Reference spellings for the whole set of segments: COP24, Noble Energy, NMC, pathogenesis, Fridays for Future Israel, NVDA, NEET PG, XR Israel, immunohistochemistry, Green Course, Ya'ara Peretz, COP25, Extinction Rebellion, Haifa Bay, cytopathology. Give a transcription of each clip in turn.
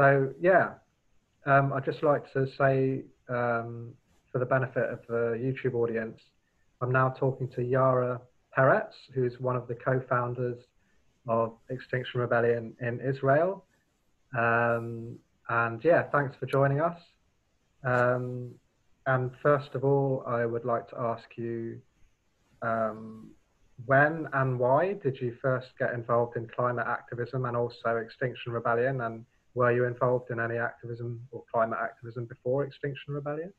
So yeah, I'd just like to say, for the benefit of the YouTube audience, I'm now talking to Ya'ara Peretz, who's one of the co-founders of Extinction Rebellion in Israel. And yeah, thanks for joining us. And first of all, I would like to ask you, when and why did you first get involved in climate activism and also Extinction Rebellion? And were you involved in any activism or climate activism before Extinction Rebellion?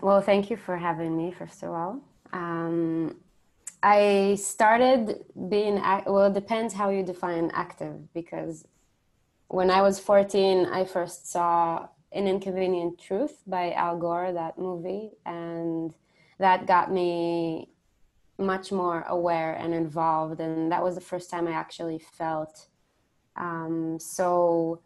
Well, thank you for having me, first of all. I started being, well, it depends how you define active, because when I was 14, I first saw An Inconvenient Truth by Al Gore, that movie, and that got me much more aware and involved, and that was the first time I actually felt so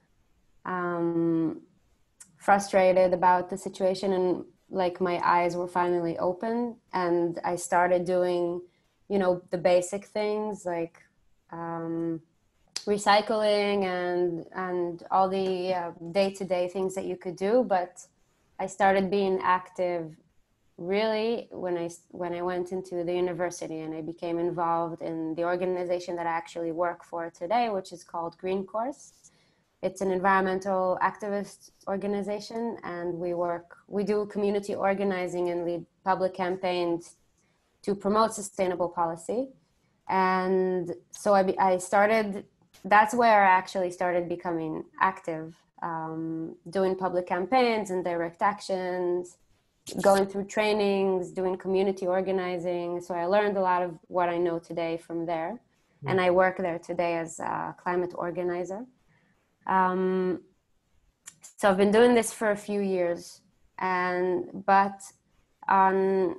frustrated about the situation, and like my eyes were finally open, and I started doing, you know, the basic things like recycling and all the day-to-day things that you could do. But I started being active really when I went into the university, and I became involved in the organization that I actually work for today, which is called Green Course. It's an environmental activist organization, and we do community organizing and lead public campaigns to promote sustainable policy. And so I started, that's where I actually started becoming active, doing public campaigns and direct actions, going through trainings, doing community organizing. So I learned a lot of what I know today from there. Mm-hmm. And I work there today as a climate organizer. So I've been doing this for a few years, but on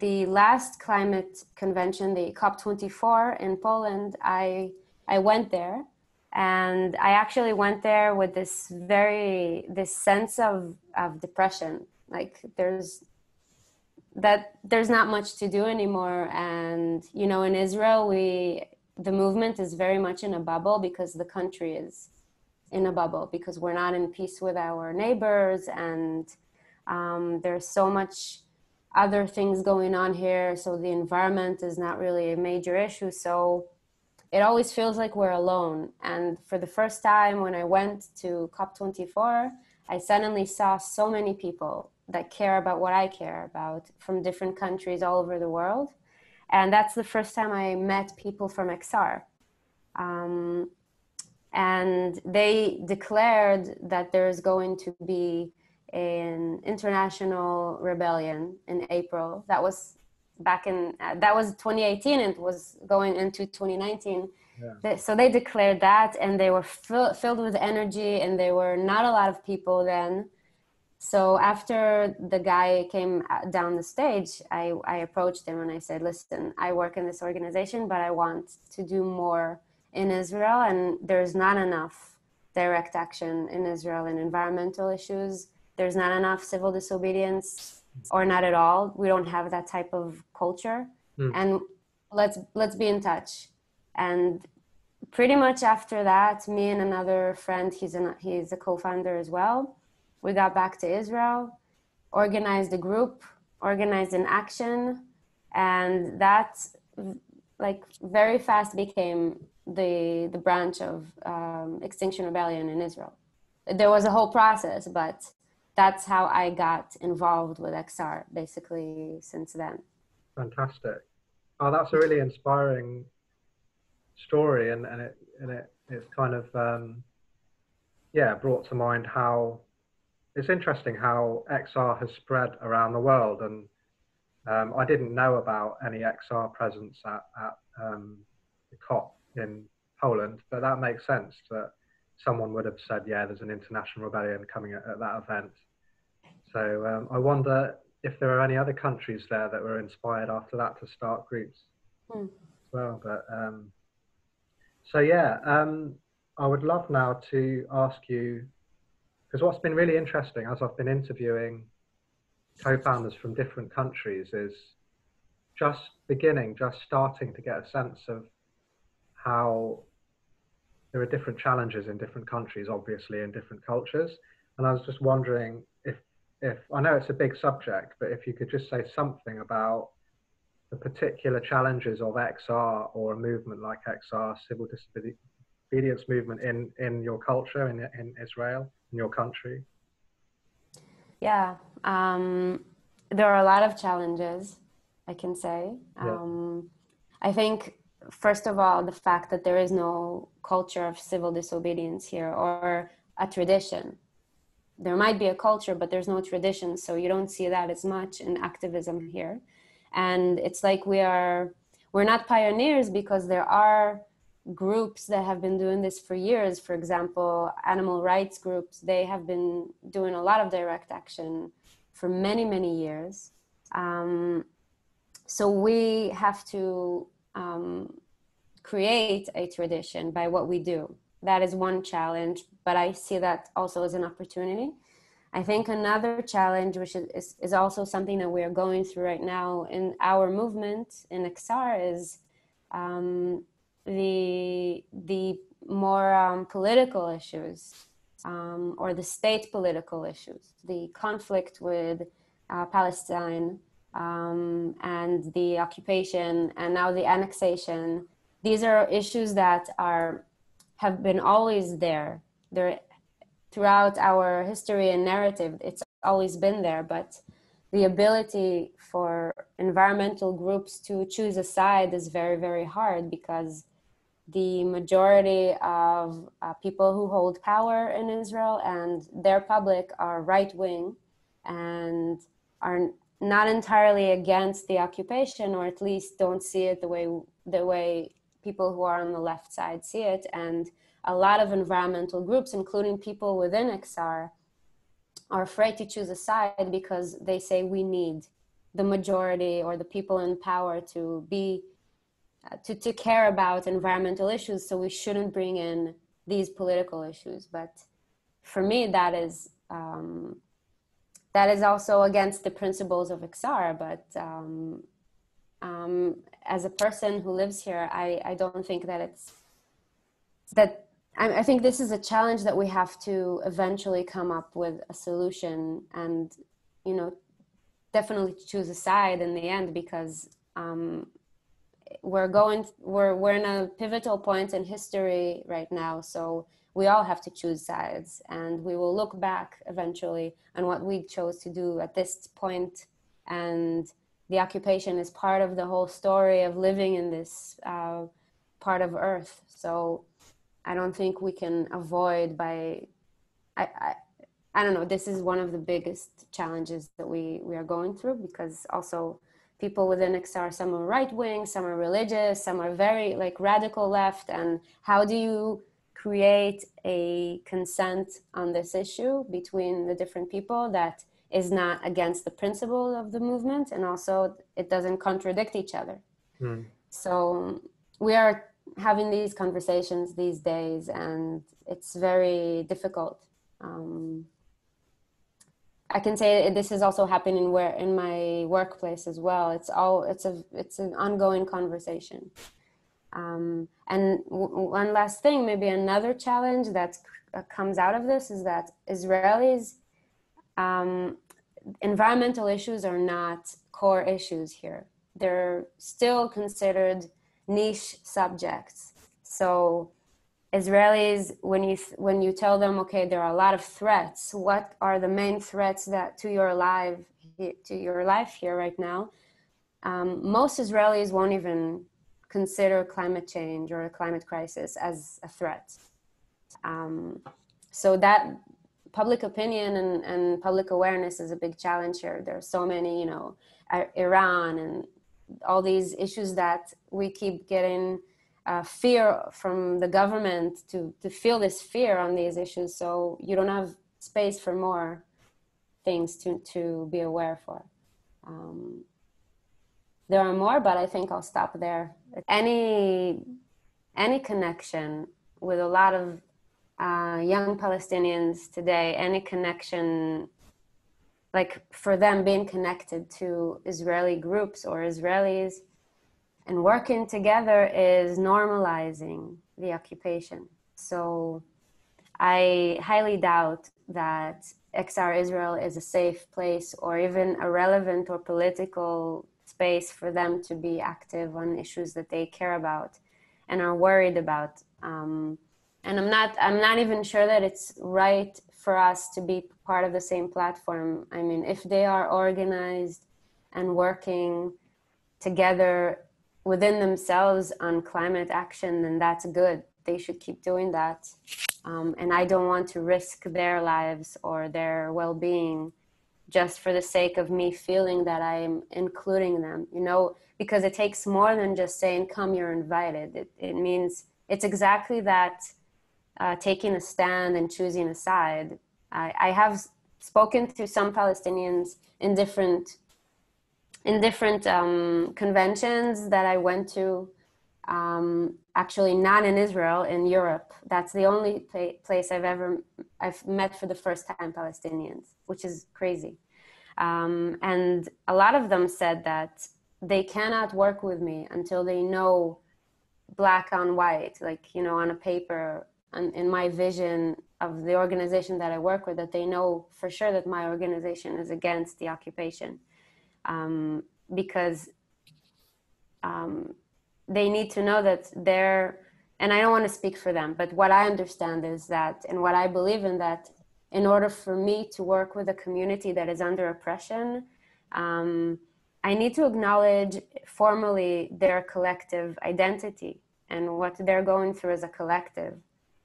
the last climate convention, the COP24 in Poland, I went there, and I actually went there with this sense of depression. Like there's not much to do anymore. And, you know, in Israel, the movement is very much in a bubble because the country is in a bubble, because we're not in peace with our neighbors. And there's so much other things going on here. So the environment is not really a major issue. So it always feels like we're alone. And for the first time when I went to COP24, I suddenly saw so many people that care about what I care about from different countries all over the world. And that's the first time I met people from XR. And they declared that there's going to be an international rebellion in April. That was back in, that was 2018, and it was going into 2019. Yeah. So they declared that, and they were filled with energy, and there were not a lot of people then. So after the guy came down the stage, I approached him and I said, listen, I work in this organization, but I want to do more in Israel, and there's not enough direct action in Israel in environmental issues. There's not enough civil disobedience, or not at all. We don't have that type of culture. Mm. And let's be in touch. And pretty much after that, me and another friend, he's a co-founder as well, we got back to Israel, organized a group, organized an action, and that like very fast became the branch of Extinction Rebellion in Israel. There was a whole process, but that's how I got involved with XR basically since then. Fantastic. Oh, that's a really inspiring story, and it's kind of yeah, brought to mind how it's interesting how XR has spread around the world. And I didn't know about any XR presence at the COP in Poland, but that makes sense that someone would have said, yeah, there's an international rebellion coming at that event. So I wonder if there are any other countries there that were inspired after that to start groups. Mm. As well. But so yeah, I would love now to ask you, because what's been really interesting as I've been interviewing co-founders from different countries is just starting to get a sense of how there are different challenges in different countries, obviously, in different cultures. And I was just wondering if I know it's a big subject, but if you could just say something about the particular challenges of XR or a movement like XR, civil disobedience movement in your culture, in Israel, in your country. Yeah, there are a lot of challenges, I can say. I think, first of all, the fact that there is no culture of civil disobedience here or a tradition. There might be a culture, but there's no tradition. So you don't see that as much in activism here. And it's like we're not pioneers, because there are groups that have been doing this for years. For example, animal rights groups, they have been doing a lot of direct action for many, many years. So we have to create a tradition by what we do. That is one challenge, but I see that also as an opportunity. I think another challenge, which is also something that we are going through right now in our movement in XR, is the more political issues, or the state political issues, the conflict with Palestine, and the occupation, and now the annexation. These are issues that have been always there. They're throughout our history and narrative. It's always been there, but the ability for environmental groups to choose a side is very, very hard, because the majority of people who hold power in Israel and their public are right-wing and are not entirely against the occupation, or at least don't see it the way people who are on the left side see it. And a lot of environmental groups, including people within XR, are afraid to choose a side because they say we need the majority or the people in power to be to care about environmental issues, so we shouldn't bring in these political issues. But for me, that is also against the principles of XR. But as a person who lives here, I don't think that it's that. I think this is a challenge that we have to eventually come up with a solution, and definitely choose a side in the end, because we're in a pivotal point in history right now, so we all have to choose sides, and we will look back eventually on what we chose to do at this point. And the occupation is part of the whole story of living in this part of Earth. So I don't think we can avoid I don't know, this is one of the biggest challenges that we are going through, because also people within XR, some are right-wing, some are religious, some are very radical left. And how do you create a consent on this issue between the different people that is not against the principle of the movement, and also it doesn't contradict each other? Mm. So we are having these conversations these days, and it's very difficult. I can say this is also happening in my workplace as well. It's an ongoing conversation. And one last thing, maybe another challenge that comes out of this, is that Israelis, environmental issues are not core issues here. They're still considered niche subjects. So Israelis, when you tell them, okay, there are a lot of threats, what are the main threats that to your life here right now? Most Israelis won't even consider climate change or a climate crisis as a threat. So that public opinion and public awareness is a big challenge here. There are so many, Iran and all these issues that we keep getting fear from the government to feel this fear on these issues. So you don't have space for more things to be aware for. There are more, but I think I'll stop there. Any connection with a lot of young Palestinians today, any connection, for them being connected to Israeli groups or Israelis and working together, is normalizing the occupation. So I highly doubt that XR Israel is a safe place or even a relevant or political space for them to be active on issues that they care about and are worried about. And I'm not even sure that it's right for us to be part of the same platform. I mean, if they are organized and working together within themselves on climate action, then that's good. They should keep doing that. And I don't want to risk their lives or their well-being just for the sake of me feeling that I'm including them, you know, because it takes more than just saying, come, you're invited. It means it's exactly that, taking a stand and choosing a side. I have spoken to some Palestinians in different conventions that I went to, actually not in Israel, in Europe. That's the only place I've met for the first time Palestinians, which is crazy. And a lot of them said that they cannot work with me until they know black on white, like, you know, on a paper, and in my vision of the organization that I work with, that they know for sure that my organization is against the occupation. Because they need to know that and I don't want to speak for them, but what I understand is that, and what I believe in, that in order for me to work with a community that is under oppression, I need to acknowledge formally their collective identity and what they're going through as a collective.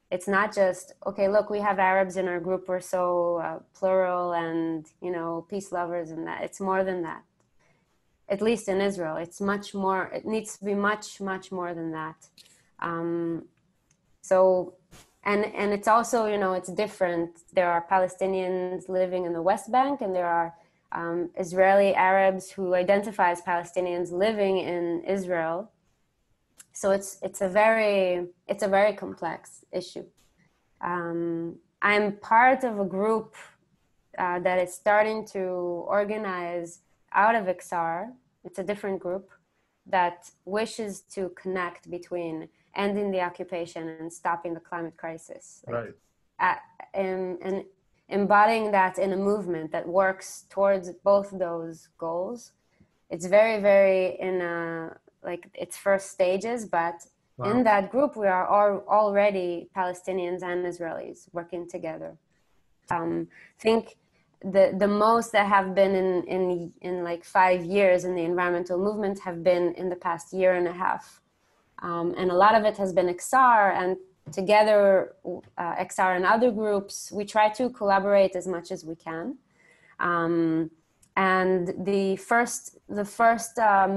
It's not just, okay, look, we have Arabs in our group, we're so plural and, you know, peace lovers and that. It's more than that. At least in Israel, it's much more, it needs to be much, much more than that. And it's also, you know, it's different. There are Palestinians living in the West Bank, and there are Israeli Arabs who identify as Palestinians living in Israel. So it's a very complex issue. I'm part of a group that is starting to organize out of XR. It's a different group that wishes to connect between ending the occupation and stopping the climate crisis. Right. And embodying that in a movement that works towards both those goals. It's very, very in a, like, its first stages, but wow. In that group, we are already Palestinians and Israelis working together. I think the most that have been in like 5 years in the environmental movement have been in the past year and a half. And a lot of it has been XR, and together, XR and other groups, we try to collaborate as much as we can. And the first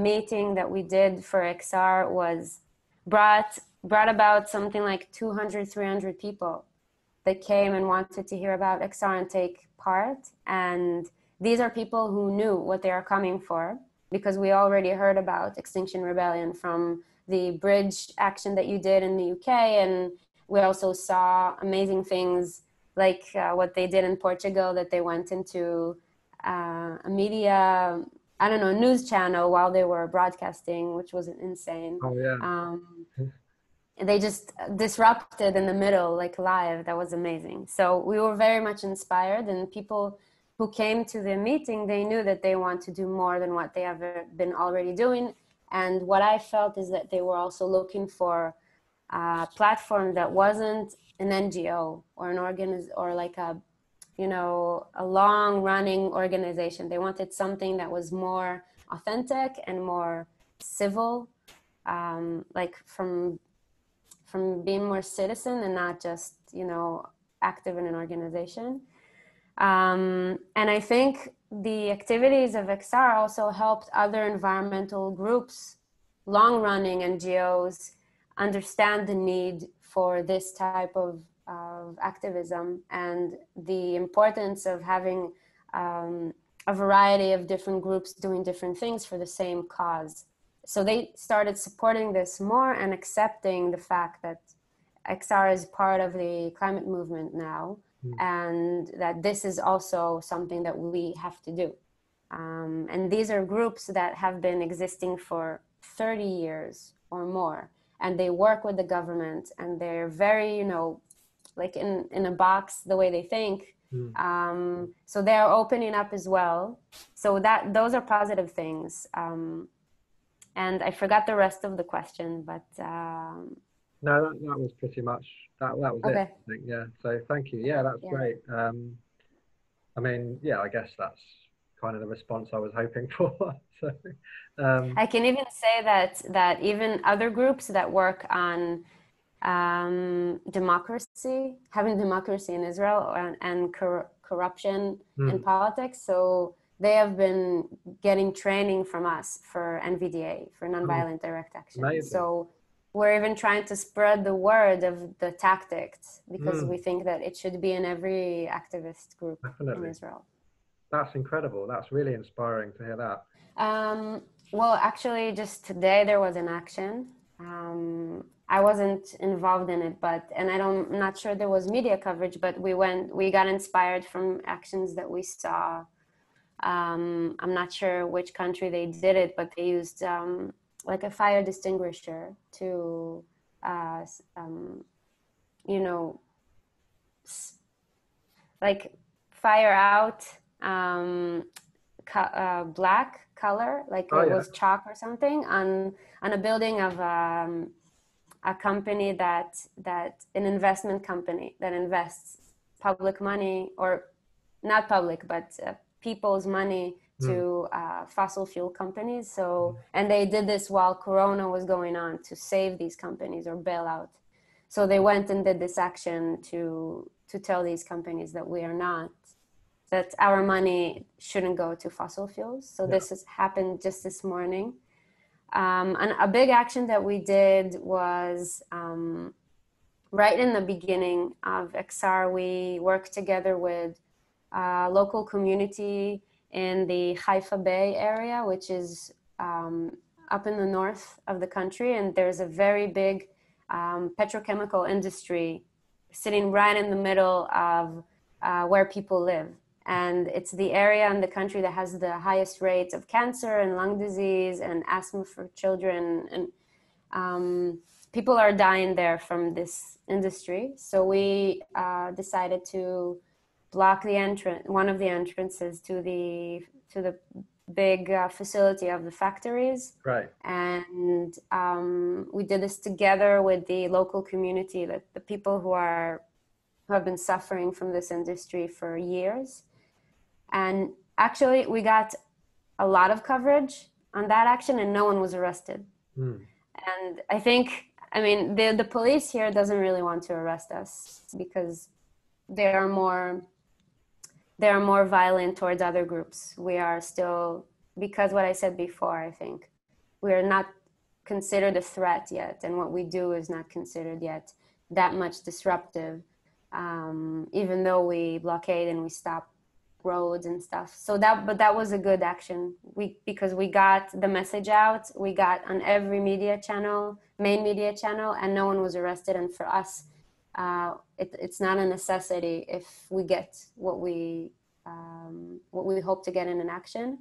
meeting that we did for XR was brought about something like 200, 300 people that came and wanted to hear about XR and take part. And these are people who knew what they are coming for, because we already heard about Extinction Rebellion from the bridge action that you did in the UK. And we also saw amazing things like what they did in Portugal, that they went into a media, I don't know, news channel while they were broadcasting, which was insane. Oh, yeah. They just disrupted in the middle, like live. That was amazing. So we were very much inspired, and people who came to the meeting, they knew that they want to do more than what they have been already doing. And what I felt is that they were also looking for a platform that wasn't an NGO or an organization or like a, you know, a long-running organization. They wanted something that was more authentic and more civil, like from being more citizen and not just, you know, active in an organization. And I think the activities of XR also helped other environmental groups, long-running NGOs, understand the need for this type of activism and the importance of having a variety of different groups doing different things for the same cause. So they started supporting this more and accepting the fact that XR is part of the climate movement now, and that this is also something that we have to do. And these are groups that have been existing for 30 years or more. and they work with the government, and they're very, you know, like in a box, the way they think. So they are opening up as well. So that those are positive things. And I forgot the rest of the question, but no, that was pretty much that was okay. It, I think, yeah. So thank you. Yeah, that's great. I mean, yeah, I guess that's kind of the response I was hoping for. So I can even say that even other groups that work on democracy, having democracy in Israel, and corruption in politics, so they have been getting training from us for NVDA, for nonviolent direct action. Amazing. So we're even trying to spread the word of the tactics, because we think that it should be in every activist group in Israel. That's incredible. That's really inspiring to hear that. Well, actually, just today there was an action. I wasn't involved in it, I'm not sure there was media coverage, but we got inspired from actions that we saw. I'm not sure which country they did it, but they used like a fire extinguisher to, you know, like fire out black color, like was chalk or something on a building of a company that an investment company that invests public money, or not public, but people's money to fossil fuel companies. So, and they did this while Corona was going on, to save these companies or bail out. So they went and did this action to tell these companies that that our money shouldn't go to fossil fuels. So this has happened just this morning. And a big action that we did was right in the beginning of XR, we worked together with a local community in the Haifa Bay area, which is up in the north of the country. And there's a very big petrochemical industry sitting right in the middle of where people live. And it's the area in the country that has the highest rates of cancer and lung disease and asthma for children. And people are dying there from this industry. So we decided to block one of the entrances to the big facility of the factories. Right. And we did this together with the local community, that the people who have been suffering from this industry for years. And actually, we got a lot of coverage on that action, and no one was arrested. And I think, I mean, the police here doesn't really want to arrest us, because they are more violent towards other groups. We are still, because what I said before, I think, we are not considered a threat yet, and what we do is not considered yet that much disruptive, even though we blockade and we stop roads and stuff. So that was a good action, because we got the message out, we got on every main media channel, and no one was arrested. And for us, it's not a necessity if we get what we hope to get in an action.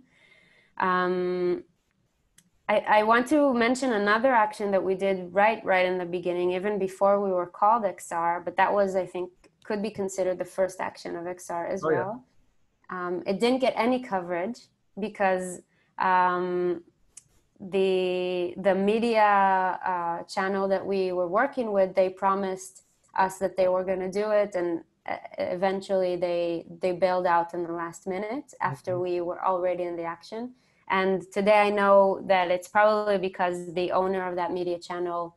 I want to mention another action that we did right in the beginning, even before we were called XR, but that was, I think, could be considered the first action of XR as well. It didn't get any coverage because the media channel that we were working with, they promised us that they were going to do it, and eventually they bailed out in the last minute after we were already in the action. And today I know that it's probably because the owner of that media channel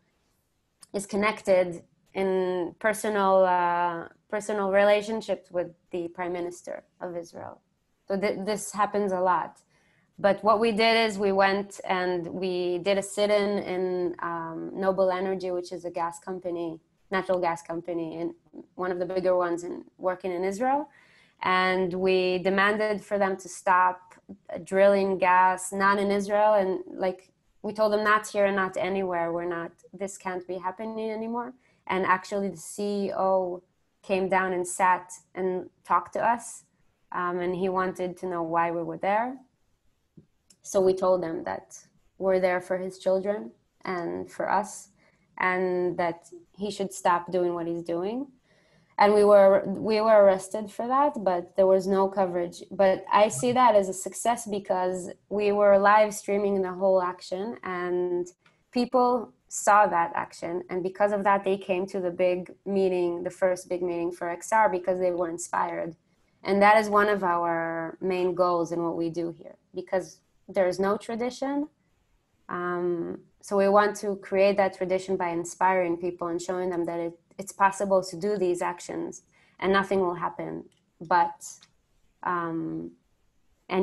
is connected in personal relationships with the Prime Minister of Israel. So this happens a lot. But what we did is we went and we did a sit-in in Noble Energy, which is a gas company, natural gas company, and one of the bigger ones working in Israel. And we demanded for them to stop drilling gas, not in Israel. And like, we told them, not here, not anywhere. This can't be happening anymore. And actually the CEO came down and sat and talked to us. And he wanted to know why we were there. So we told them that we're there for his children and for us. and that he should stop doing what he's doing. And we were arrested for that, but there was no coverage. But I see that as a success because we were live streaming the whole action, and people saw that action. And because of that, they came to the big meeting, the first big meeting for XR, because they were inspired. And that is one of our main goals in what we do here, because there is no tradition. So we want to create that tradition by inspiring people and showing them that it's possible to do these actions and nothing will happen, but, and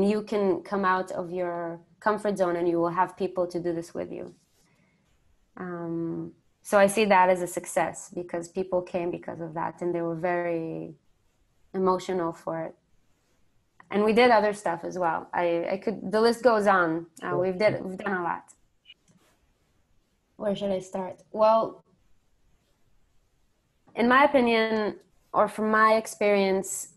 you can come out of your comfort zone and you will have people to do this with you. So I see that as a success because people came because of that and they were very emotional for it. And we did other stuff as well. The list goes on. We've done a lot. Where should I start? Well, in my opinion, or from my experience,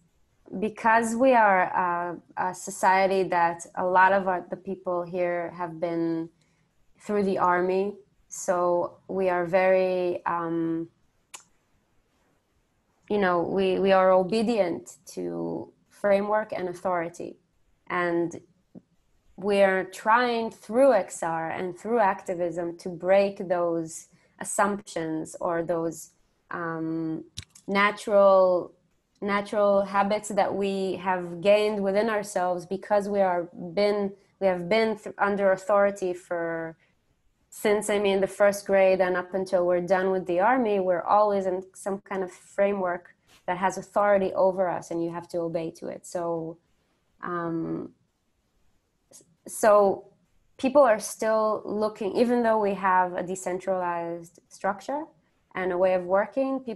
because we are a society that a lot of the people here have been through the army, so we are very, we are obedient to framework and authority. And we are trying through XR and through activism to break those assumptions or those natural habits that we have gained within ourselves because we have been under authority for since the first grade and up until we're done with the army. We're always in some kind of framework that has authority over us, and you have to obey to it. So, so people are still looking, even though we have a decentralized structure and a way of working, a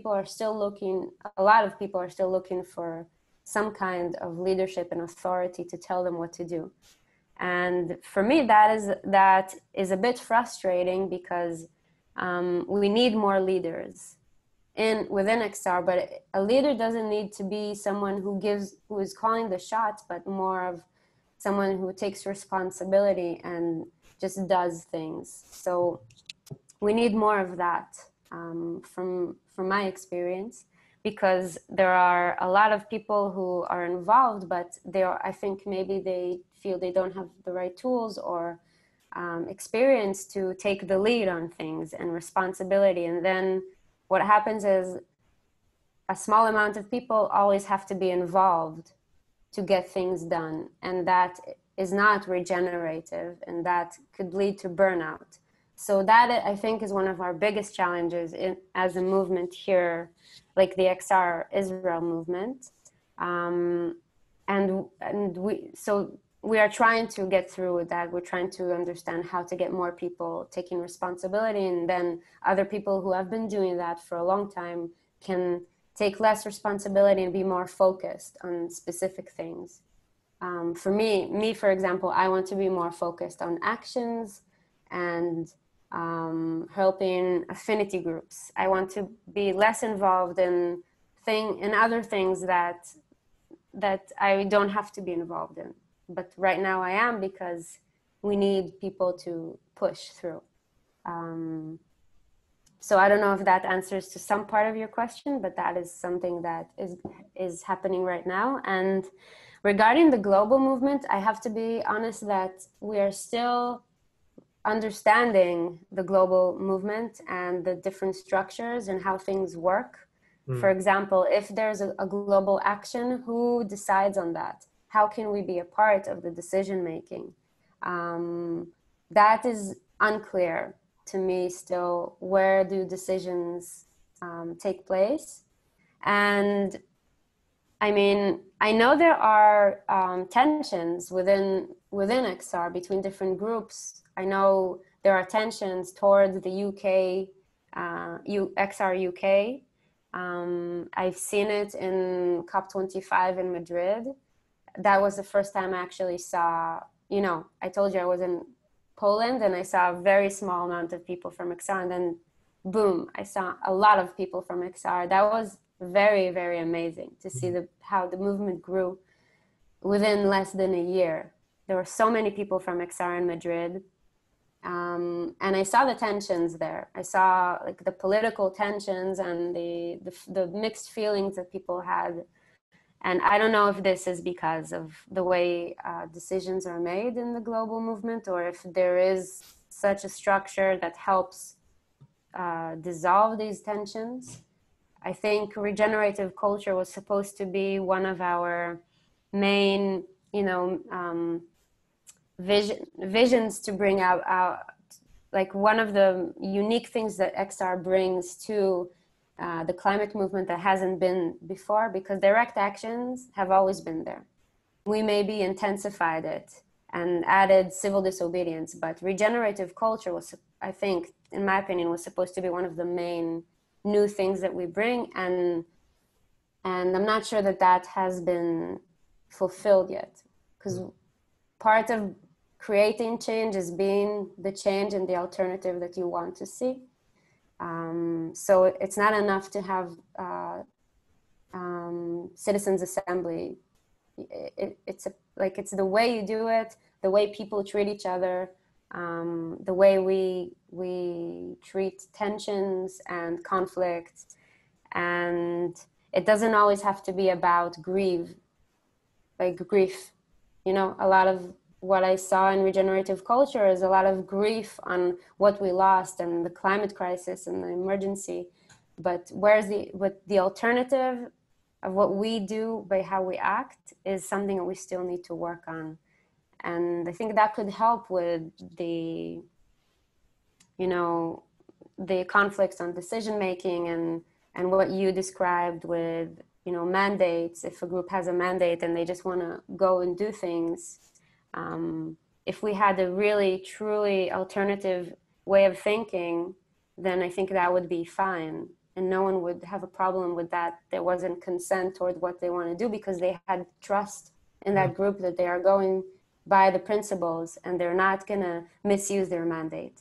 lot of people are still looking for some kind of leadership and authority to tell them what to do. And for me, that is a bit frustrating because we need more leaders within XR, but a leader doesn't need to be someone who is calling the shots, but more of someone who takes responsibility and just does things. So we need more of that from my experience, because there are a lot of people who are involved, but I think maybe they feel they don't have the right tools or experience to take the lead on things and responsibility. And then what happens is a small amount of people always have to be involved to get things done. And that is not regenerative, and that could lead to burnout. So that, I think, is one of our biggest challenges as a movement here, like the XR Israel movement. So we are trying to get through with that. We're trying to understand how to get more people taking responsibility, and then other people who have been doing that for a long time can take less responsibility and be more focused on specific things. For me, for example, I want to be more focused on actions and helping affinity groups. I want to be less involved in other things that I don't have to be involved in. But right now I am, because we need people to push through. So I don't know if that answers to some part of your question, but that is something that is happening right now. And regarding the global movement, I have to be honest that we are still understanding the global movement and the different structures and how things work. Mm. For example, if there's a global action, who decides on that? How can we be a part of the decision making? That is unclear to me still. Where do decisions take place? And I know there are tensions within XR between different groups. I know there are tensions towards the UK, XR UK. I've seen it in COP25 in Madrid. That was the first time I actually saw, I told you I was in Poland and I saw a very small amount of people from XR, and then boom, I saw a lot of people from XR. That was very, very amazing to see how the movement grew within less than a year. There were so many people from XR in Madrid. And I saw the tensions there. I saw like the political tensions and the mixed feelings that people had. And I don't know if this is because of the way decisions are made in the global movement, or if there is such a structure that helps dissolve these tensions. I think regenerative culture was supposed to be one of our main, you know, visions to bring out, like one of the unique things that XR brings to the climate movement that hasn't been before, because direct actions have always been there. We maybe intensified it and added civil disobedience, but regenerative culture was, I think, in my opinion, was supposed to be one of the main new things that we bring, and I'm not sure that that has been fulfilled yet, because part of creating change is being the change and the alternative that you want to see. So it's not enough to have citizens' assembly. It's the way you do it, the way people treat each other, the way we treat tensions and conflicts, and it doesn't always have to be about grief. You know, a lot of what I saw in regenerative culture is a lot of grief on what we lost and the climate crisis and the emergency. But the alternative of what we do by how we act is something that we still need to work on. And I think that could help with the, you know, the conflicts on decision-making and what you described with, you know, mandates. If a group has a mandate and they just want to go and do things, if we had a really, truly alternative way of thinking, then I think that would be fine. And no one would have a problem with that. There wasn't consent toward what they want to do because they had trust in that group that they are going by the principles and they're not going to misuse their mandate.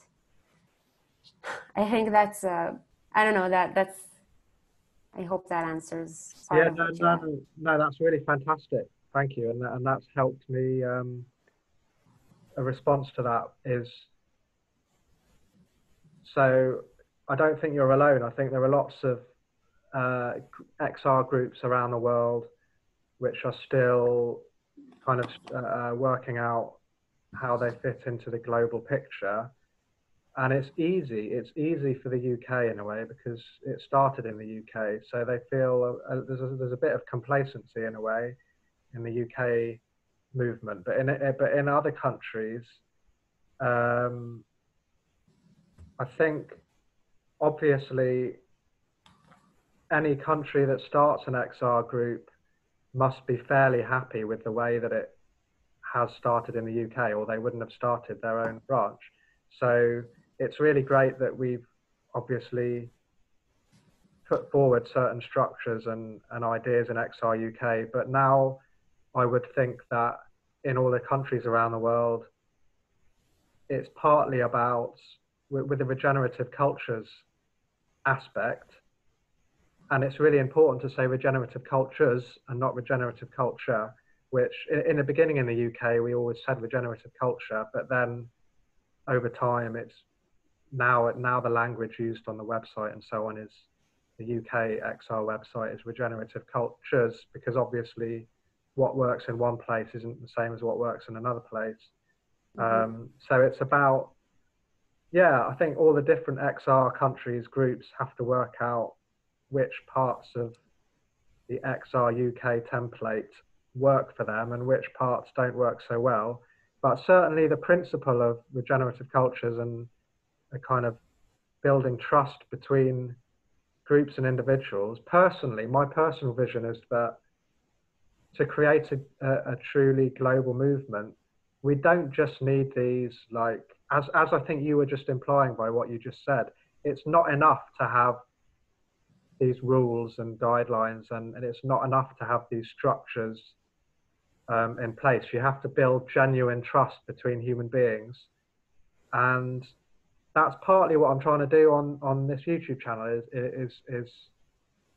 I think that's, I don't know, that's, I hope that answers. Yeah, no, that's really fantastic. Thank you. And that's helped me. A response to that is, so I don't think you're alone. I think there are lots of XR groups around the world which are still kind of working out how they fit into the global picture. And it's easy for the UK in a way, because it started in the UK. So they feel there's a bit of complacency in a way in the UK movement, but in other countries, I think obviously any country that starts an XR group must be fairly happy with the way that it has started in the UK, or they wouldn't have started their own branch. So it's really great that we've obviously put forward certain structures and ideas in XR UK, but now I would think that in all the countries around the world, it's partly about, with the regenerative cultures aspect, and it's really important to say regenerative cultures and not regenerative culture, which in the beginning in the UK, we always said regenerative culture, but then over time, it's now the language used on the website and so on is, the UK XR website is regenerative cultures, because obviously what works in one place isn't the same as what works in another place. So it's about, yeah, I think all the different XR countries groups have to work out which parts of the XR UK template work for them and which parts don't work so well. But certainly the principle of regenerative cultures and a kind of building trust between groups and individuals. Personally, my personal vision is that to create a truly global movement, we don't just need these, like, as I think you were just implying by what you just said, it's not enough to have these rules and guidelines, and it's not enough to have these structures in place. You have to build genuine trust between human beings. And that's partly what I'm trying to do on this YouTube channel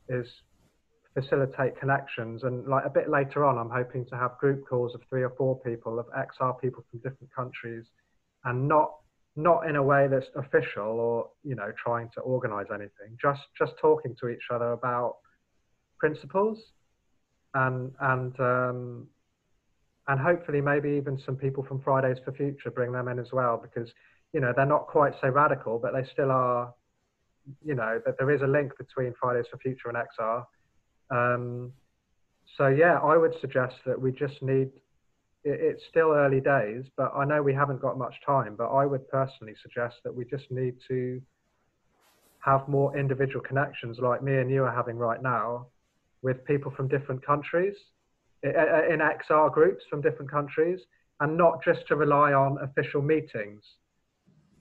is facilitate connections. And like a bit later on, I'm hoping to have group calls of 3 or 4 people, of XR people from different countries, and not not in a way that's official or, you know, trying to organize anything, just talking to each other about principles and hopefully maybe even some people from Fridays for Future, bring them in as well, because, you know, they're not quite so radical, but they still are, you know, that there is a link between Fridays for Future and XR. So yeah, I would suggest that we just need, it's still early days, but I know we haven't got much time, but I would personally suggest that we just need to have more individual connections like me and you are having right now with people from different countries, in XR groups from different countries, and not just to rely on official meetings.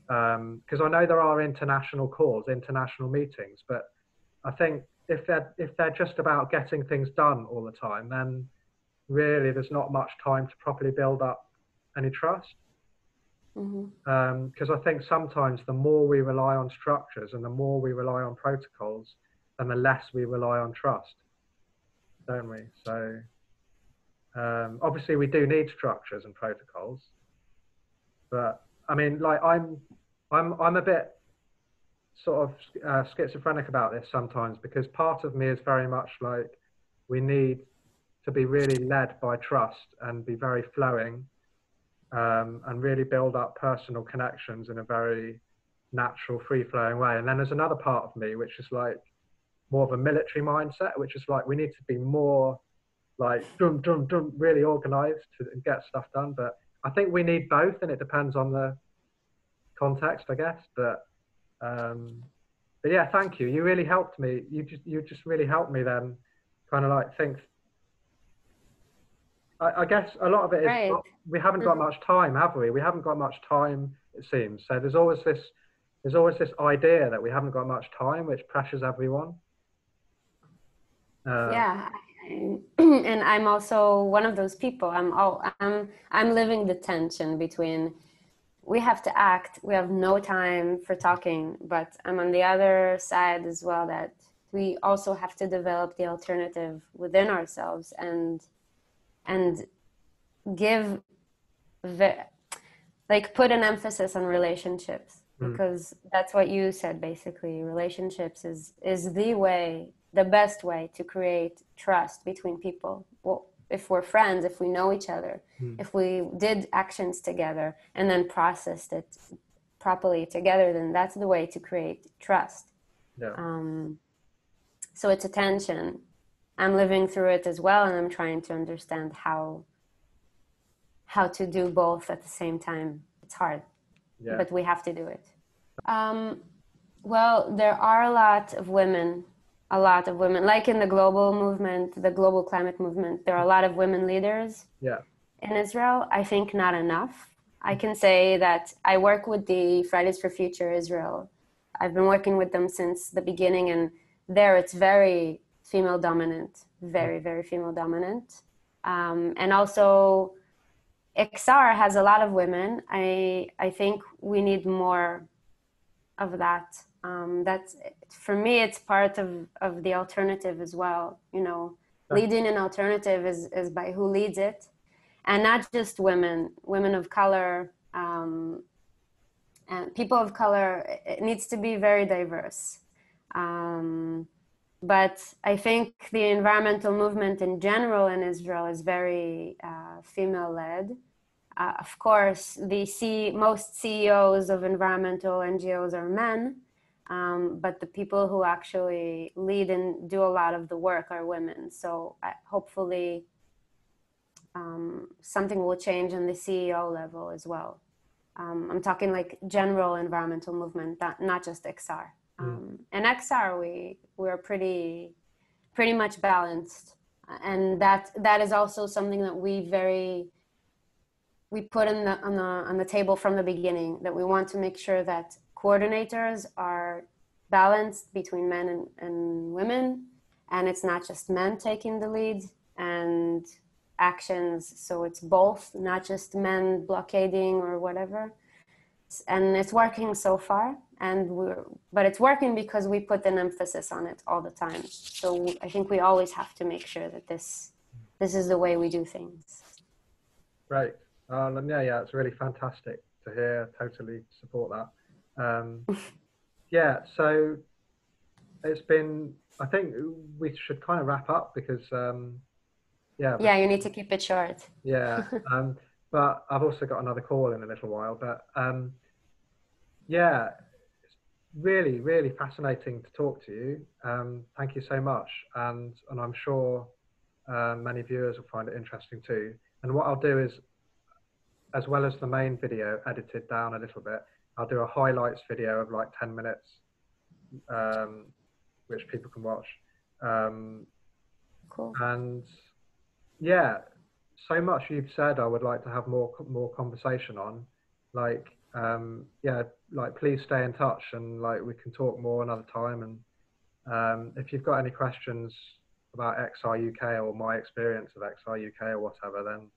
Because I know there are international calls, international meetings, but I think if they're just about getting things done all the time, then really there's not much time to properly build up any trust. Mm-hmm. Because I think sometimes the more we rely on structures and the more we rely on protocols, then the less we rely on trust, don't we? So obviously we do need structures and protocols, but I mean, like I'm a bit sort of schizophrenic about this sometimes, because part of me is very much like, we need to be really led by trust and be very flowing, and really build up personal connections in a very natural, free-flowing way. And then there's another part of me which is like more of a military mindset, which is like, we need to be more like really organized to get stuff done. But I think we need both, and it depends on the context, I guess. But yeah, thank you. You really helped me. You just really helped me then kind of like think. I guess a lot of it is, right, we haven't got much time, have we? We haven't got much time, it seems. So there's always this idea that we haven't got much time, which pressures everyone. Yeah. And I'm also one of those people. I'm living the tension between, we have to act, we have no time for talking, but I'm on the other side as well, that we also have to develop the alternative within ourselves and give put an emphasis on relationships, because that's what you said, basically. Relationships is the way, the best way to create trust between people. Well, if we're friends, if we know each other, if we did actions together and then processed it properly together, then that's the way to create trust. Yeah. So it's a tension. I'm living through it as well, and I'm trying to understand how to do both at the same time. It's hard, yeah, but we have to do it. Well, there are a lot of women, like in the global movement, the global climate movement, there are a lot of women leaders, yeah, in Israel. I think not enough. I can say that I work with the Fridays for Future Israel. I've been working with them since the beginning, and there it's very female dominant, very, very female dominant. And also XR has a lot of women. I think we need more of that. That's, for me, it's part of the alternative as well. You know, leading an alternative is by who leads it, and not just women of color, and people of color. It needs to be very diverse. But I think the environmental movement in general in Israel is very female-led. Of course, most CEOs of environmental NGOs are men, but the people who actually lead and do a lot of the work are women. So hopefully something will change on the CEO level as well. I'm talking like general environmental movement, not just XR. And XR, we're pretty much balanced, and that is also something that we put on the table from the beginning, that we want to make sure that coordinators are balanced between men and women, and it's not just men taking the lead and actions. So it's both, not just men blockading or whatever. And it's working so far, but it's working because we put an emphasis on it all the time. So I think we always have to make sure that this is the way we do things. Right. Yeah, it's really fantastic to hear. Totally support that. Yeah, so it's been, I think we should kind of wrap up because yeah, you need to keep it short. Yeah. But I've also got another call in a little while, but yeah, it's really, really fascinating to talk to you. Thank you so much. And I'm sure many viewers will find it interesting too. And what I'll do is, as well as the main video edited down a little bit, I'll do a highlights video of like 10 minutes, which people can watch. Cool. And yeah, so much you've said, I would like to have more conversation on, like, yeah, like please stay in touch and like we can talk more another time. And if you've got any questions about XR UK or my experience of XR UK or whatever, then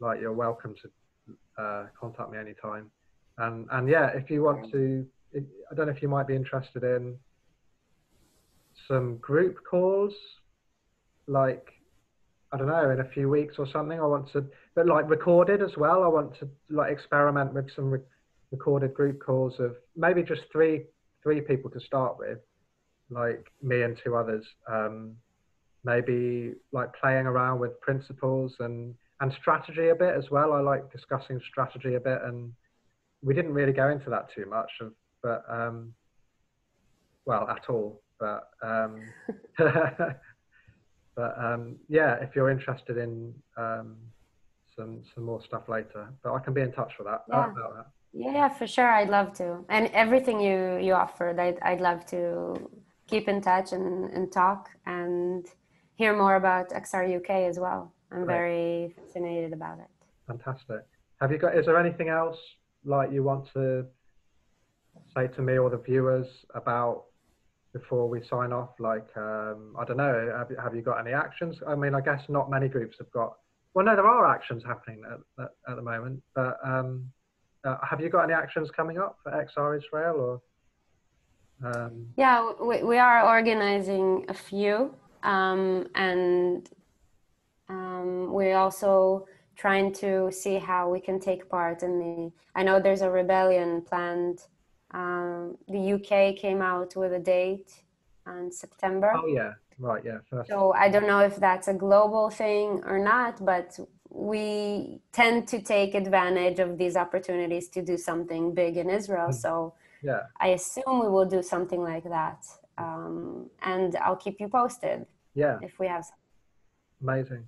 like you're welcome to contact me anytime. And yeah, if you want to, I don't know if you might be interested in some group calls, like, I don't know, in a few weeks or something. I want to, but like recorded as well. I want to like experiment with some recorded group calls of maybe just three people to start with, like me and two others. Maybe like playing around with principles and strategy a bit as well. I like discussing strategy a bit, and we didn't really go into that too much, but well, at all. But but yeah, if you're interested in some more stuff later, but I can be in touch with that. Yeah, about that. Yeah, for sure. I'd love to, and everything you offered, I'd love to keep in touch and talk and hear more about XR UK as well. I'm very fascinated about it. Fantastic. Have you got? Is there anything else like you want to say to me or the viewers about? Before we sign off, like, I don't know, have you got any actions? I mean, I guess not many groups have got, well, no, there are actions happening at the moment, but have you got any actions coming up for XR Israel? Or? Yeah, we are organizing a few, and we're also trying to see how we can take part in the, I know there's a rebellion planned. The UK came out with a date in September. Oh yeah, right, yeah. So I don't know if that's a global thing or not, but we tend to take advantage of these opportunities to do something big in Israel. So yeah, I assume we will do something like that. And I'll keep you posted. Yeah. If we have something. Amazing.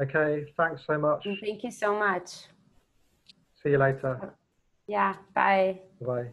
Okay, thanks so much. Thank you so much. See you later. Yeah, bye. Bye.